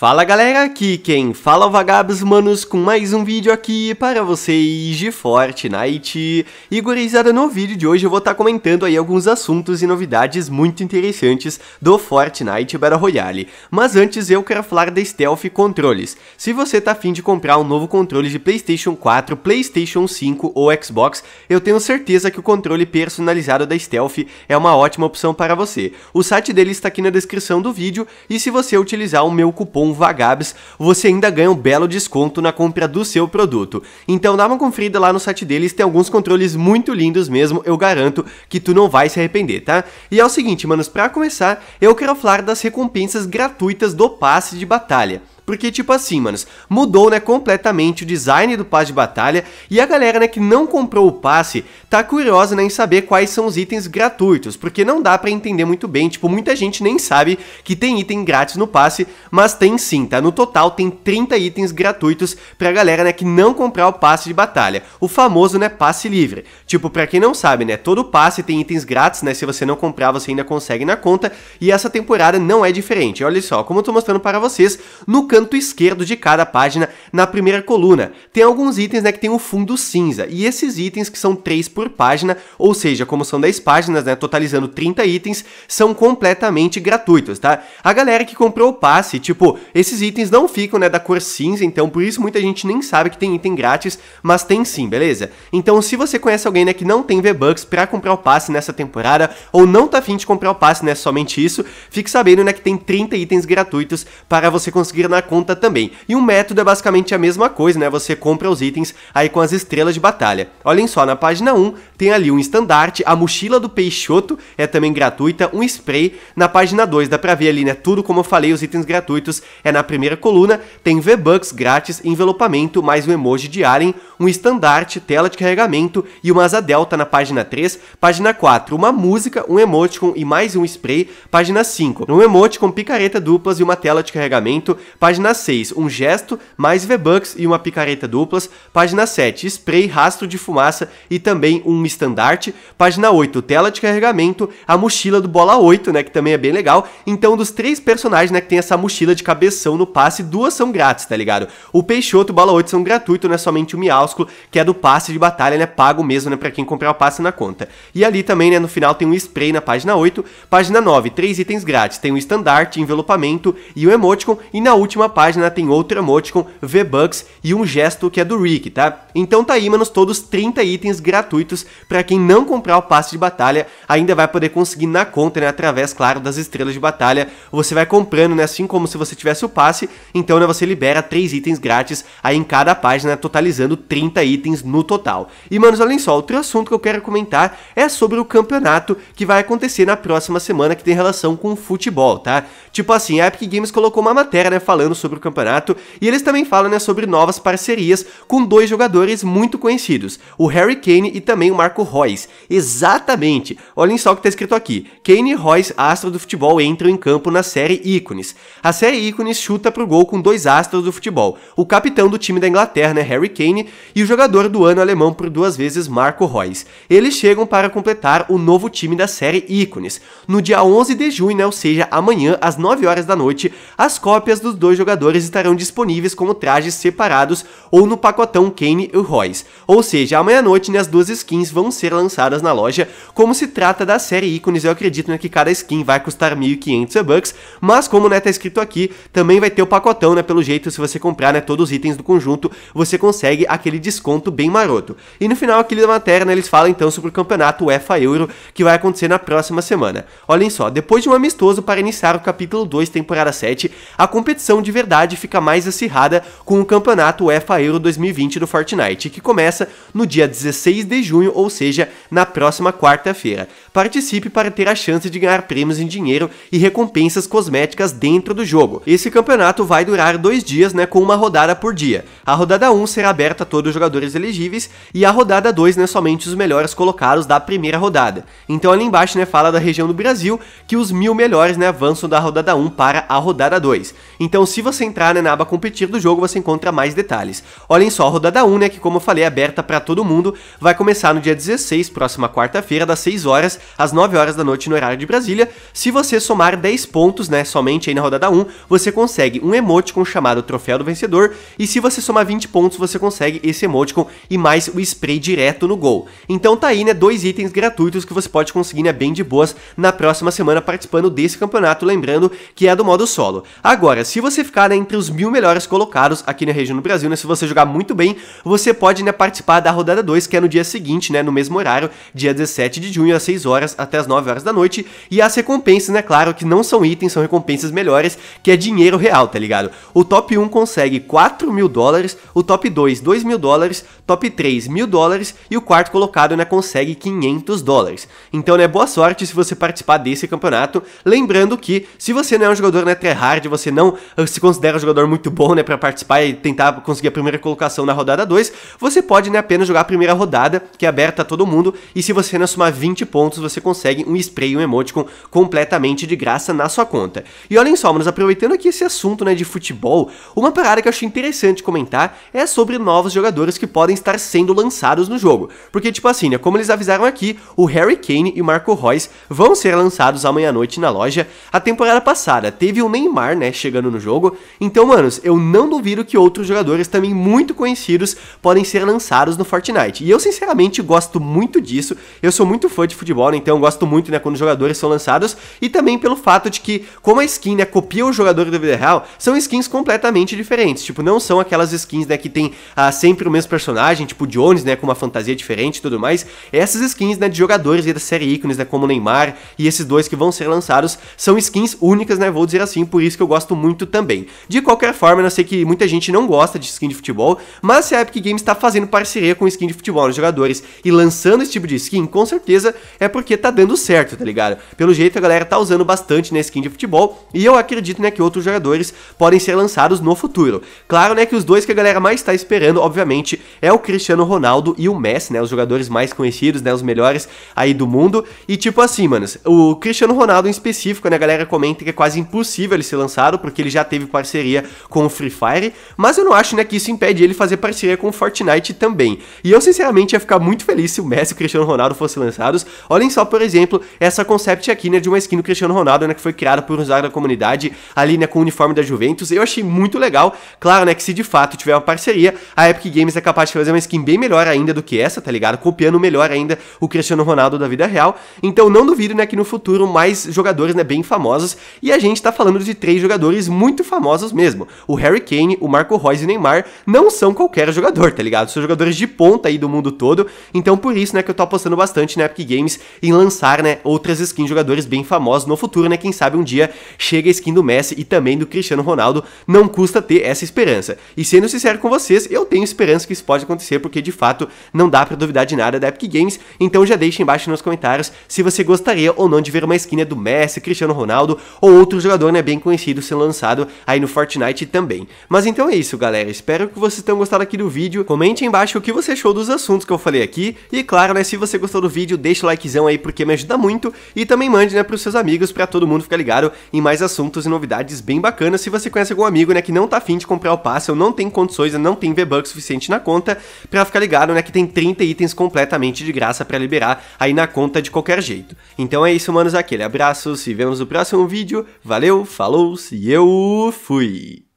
Fala galera, aqui quem fala é o Vagabbss, manos, com mais um vídeo aqui para vocês de Fortnite. E gurizada, no vídeo de hoje eu vou estar comentando aí alguns assuntos e novidades muito interessantes do Fortnite Battle Royale. Mas antes eu quero falar da StelfControles. Se você tá afim de comprar um novo controle de Playstation 4, Playstation 5 ou Xbox, eu tenho certeza que o controle personalizado da Stealth é uma ótima opção para você. O site dele está aqui na descrição do vídeo e se você utilizar o meu cupom Vagabbss, você ainda ganha um belo desconto na compra do seu produto. Então dá uma conferida lá no site deles, tem alguns controles muito lindos mesmo, eu garanto que tu não vai se arrepender, tá? E é o seguinte, manos, pra começar, eu quero falar das recompensas gratuitas do passe de batalha. Porque, tipo assim, manos, mudou, né, completamente o design do passe de batalha e a galera, né, que não comprou o passe tá curiosa, né, em saber quais são os itens gratuitos, porque não dá pra entender muito bem, tipo, muita gente nem sabe que tem item grátis no passe, mas tem sim, tá? No total tem 30 itens gratuitos pra galera, né, que não comprar o passe de batalha, o famoso, né, passe livre. Tipo, pra quem não sabe, né, todo passe tem itens grátis, né, se você não comprar você ainda consegue na conta e essa temporada não é diferente. Olha só, como eu tô mostrando para vocês, no canto esquerdo de cada página, na primeira coluna, tem alguns itens, né, que tem um fundo cinza, e esses itens, que são 3 por página, ou seja, como são 10 páginas, né, totalizando 30 itens, são completamente gratuitos, tá? A galera que comprou o passe, tipo, esses itens não ficam, né, da cor cinza, então por isso muita gente nem sabe que tem item grátis, mas tem sim, beleza? Então se você conhece alguém, né, que não tem V-Bucks pra comprar o passe nessa temporada, ou não tá afim de comprar o passe, né, somente isso, fique sabendo, né, que tem 30 itens gratuitos para você conseguir na conta também. E o método é basicamente a mesma coisa, né? Você compra os itens aí com as estrelas de batalha. Olhem só, na página 1 tem ali um estandarte, a mochila do Peixoto é também gratuita, um spray. Na página 2 dá pra ver ali, né? Tudo como eu falei, os itens gratuitos é na primeira coluna. Tem V-Bucks grátis, envelopamento, mais um emoji de alien, um estandarte, tela de carregamento e uma asa delta na página 3. Página 4, uma música, um emoticon e mais um spray. Página 5, um emoticon, picareta duplas e uma tela de carregamento. Página 6, um gesto, mais V-Bucks e uma picareta duplas. Página 7, spray, rastro de fumaça e também um estandarte. Página 8, tela de carregamento, a mochila do Bola 8, né, que também é bem legal. Então, dos 3 personagens, né, que tem essa mochila de cabeção no passe, 2 são grátis, tá ligado? O Peixoto e o Bola 8 são gratuitos, né, somente o Miáusco, que é do passe de batalha, né, pago mesmo, né, pra quem comprar o passe na conta. E ali também, né, no final tem um spray na página 8. Página 9, 3 itens grátis, tem um estandarte, envelopamento e um emoticon. E na última página tem outro emoticon, V-Bucks e um gesto que é do Rick, tá? Então tá aí, manos, todos 30 itens gratuitos pra quem não comprar o passe de batalha, ainda vai poder conseguir na conta, né, através, claro, das estrelas de batalha. Você vai comprando, né, assim como se você tivesse o passe, então, né, você libera 3 itens grátis aí em cada página, totalizando 30 itens no total. E, manos, olhem só, outro assunto que eu quero comentar é sobre o campeonato que vai acontecer na próxima semana, que tem relação com o futebol, tá? Tipo assim, a Epic Games colocou uma matéria, né, falando sobre o campeonato, e eles também falam, né, sobre novas parcerias com 2 jogadores muito conhecidos, o Harry Kane e também o Marco Royce. Exatamente, olhem só o que tá escrito aqui: Kane e Royce, astros do futebol, entram em campo na série Ícones. A série Ícones chuta pro gol com 2 astros do futebol, o capitão do time da Inglaterra, né, Harry Kane, e o jogador do ano alemão por 2 vezes, Marco Royce. Eles chegam para completar o novo time da série Ícones. No dia 11 de junho, né, ou seja, amanhã, às 9 horas da noite, as cópias dos 2 jogadores estarão disponíveis como trajes separados ou no pacotão Kane e Royce. Ou seja, amanhã à noite, né, as 2 skins vão ser lançadas na loja. Como se trata da série Ícones, eu acredito, né, que cada skin vai custar 1.500 V-Bucks, mas como, né, tá escrito aqui, também vai ter o pacotão, né, pelo jeito, se você comprar, né, todos os itens do conjunto, você consegue aquele desconto bem maroto. E no final aqui da matéria, né, eles falam então sobre o campeonato UEFA Euro, que vai acontecer na próxima semana. Olhem só, depois de um amistoso para iniciar o capítulo 2, temporada 7, a competição de verdade fica mais acirrada com o campeonato UEFA Euro 2020 do Fortnite, que começa no dia 16 de junho, ou seja, na próxima quarta-feira. Participe para ter a chance de ganhar prêmios em dinheiro e recompensas cosméticas dentro do jogo. Esse campeonato vai durar 2 dias, né, com uma rodada por dia. A rodada 1 será aberta a todos os jogadores elegíveis e a rodada 2, né, somente os melhores colocados da primeira rodada. Então ali embaixo, né, fala da região do Brasil que os 1000 melhores, né, avançam da rodada 1 para a rodada 2. Então se se você entrar, né, na aba competir do jogo, você encontra mais detalhes. Olhem só, a rodada 1, né, que como eu falei, é aberta para todo mundo, vai começar no dia 16, próxima quarta-feira, das 6 horas às 9 horas da noite no horário de Brasília. Se você somar 10 pontos, né, somente aí na rodada 1, você consegue um emoticon chamado Troféu do Vencedor, e se você somar 20 pontos, você consegue esse emoticon e mais o spray direto no gol. Então tá aí, né, dois itens gratuitos que você pode conseguir, né, bem de boas na próxima semana participando desse campeonato, lembrando que é do modo solo. Agora, se você ficar, né, entre os 1000 melhores colocados aqui na região do Brasil, né, se você jogar muito bem, você pode, né, participar da rodada 2, que é no dia seguinte, né, no mesmo horário, dia 17 de junho, às 6 horas até as 9 horas da noite, e as recompensas, né, claro que não são itens, são recompensas melhores, que é dinheiro real, tá ligado? O top 1 consegue 4.000 dólares, o top 2, 2.000 dólares, top 3, 1.000 dólares, e o quarto colocado, né, consegue 500 dólares. Então, né, boa sorte se você participar desse campeonato, lembrando que se você não é um jogador, né, tryhard, você não se considera um jogador muito bom, né, pra participar e tentar conseguir a primeira colocação na rodada 2, você pode, né, apenas jogar a primeira rodada, que é aberta a todo mundo, e se você não somar 20 pontos, você consegue um spray e um emoticon completamente de graça na sua conta. E olhem só, mas aproveitando aqui esse assunto, né, de futebol, uma parada que eu achei interessante comentar é sobre novos jogadores que podem estar sendo lançados no jogo, porque tipo assim, né, como eles avisaram aqui, o Harry Kane e o Marco Royce vão ser lançados amanhã à noite na loja. A temporada passada teve o Neymar, né, chegando no jogo, então, manos, eu não duvido que outros jogadores também muito conhecidos podem ser lançados no Fortnite, e eu sinceramente gosto muito disso, eu sou muito fã de futebol, né, então eu gosto muito, né, quando jogadores são lançados, e também pelo fato de que, como a skin, né, copia o jogador da vida real, são skins completamente diferentes, tipo, não são aquelas skins, né, que tem sempre o mesmo personagem, tipo Jones, né, com uma fantasia diferente e tudo mais. Essas skins, né, de jogadores e da série ícones, né, como Neymar e esses dois que vão ser lançados, são skins únicas, né, vou dizer assim, por isso que eu gosto muito também. De qualquer forma, eu sei que muita gente não gosta de skin de futebol, mas se a Epic Games tá fazendo parceria com skin de futebol nos jogadores e lançando esse tipo de skin, com certeza é porque tá dando certo, tá ligado? Pelo jeito a galera tá usando bastante, né, skin de futebol, e eu acredito, né, que outros jogadores podem ser lançados no futuro. Claro, né, que os dois que a galera mais tá esperando, obviamente, é o Cristiano Ronaldo e o Messi, né, os jogadores mais conhecidos, né, os melhores aí do mundo, e tipo assim, manos, o Cristiano Ronaldo em específico, né, a galera comenta que é quase impossível ele ser lançado, porque ele já teve parceria com o Free Fire, mas eu não acho, né, que isso impede ele fazer parceria com o Fortnite também, e eu sinceramente ia ficar muito feliz se o Messi e o Cristiano Ronaldo fossem lançados. Olhem só, por exemplo, essa concept aqui, né, de uma skin do Cristiano Ronaldo, né, que foi criada por um usuário da comunidade, ali, né, com o uniforme da Juventus, eu achei muito legal. Claro, né, que se de fato tiver uma parceria, a Epic Games é capaz de fazer uma skin bem melhor ainda do que essa, tá ligado? Copiando melhor ainda o Cristiano Ronaldo da vida real, então não duvido, né, que no futuro mais jogadores, né, bem famosos, e a gente tá falando de 3 jogadores muito famosos mesmo, o Harry Kane, o Marco Royce e o Neymar não são qualquer jogador, tá ligado? São jogadores de ponta aí do mundo todo, então por isso, né, que eu tô apostando bastante na Epic Games em lançar, né, outras skins de jogadores bem famosos no futuro, né, quem sabe um dia chega a skin do Messi e também do Cristiano Ronaldo, não custa ter essa esperança. E sendo sincero com vocês, eu tenho esperança que isso pode acontecer, porque de fato não dá pra duvidar de nada da Epic Games, então já deixa embaixo nos comentários se você gostaria ou não de ver uma skin, né, do Messi, Cristiano Ronaldo ou outro jogador, né, bem conhecido sendo lançado aí no Fortnite também. Mas então é isso, galera, espero que vocês tenham gostado aqui do vídeo, comente aí embaixo o que você achou dos assuntos que eu falei aqui, e claro, né, se você gostou do vídeo, deixa o likezão aí porque me ajuda muito, e também mande, né, pros seus amigos pra todo mundo ficar ligado em mais assuntos e novidades bem bacanas. Se você conhece algum amigo, né, que não tá afim de comprar o passe ou não tem condições, não tem V-Bucks suficiente na conta, pra ficar ligado, né, que tem 30 itens completamente de graça pra liberar aí na conta de qualquer jeito. Então é isso, manos, aquele abraço, se vemos no próximo vídeo, valeu, falou, se eu fui!